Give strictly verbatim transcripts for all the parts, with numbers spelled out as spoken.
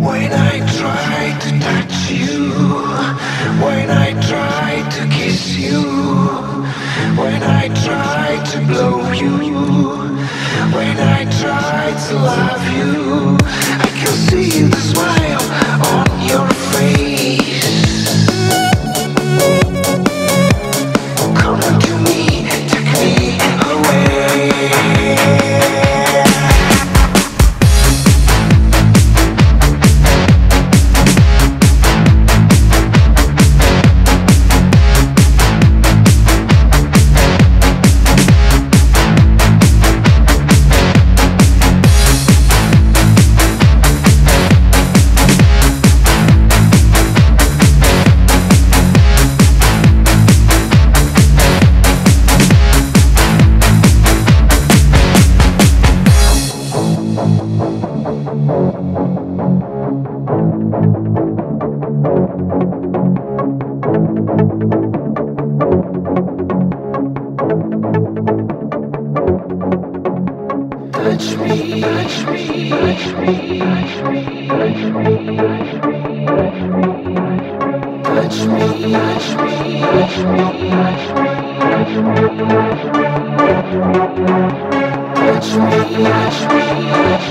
When I try to touch you, when I try to kiss you, when I try to blow you, when I try to love you, I can see the smile on your face. Come to me, take me away. Touch me, touch me, touch me, touch me, touch me, touch me, touch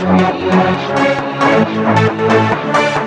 me, touch me, touch me.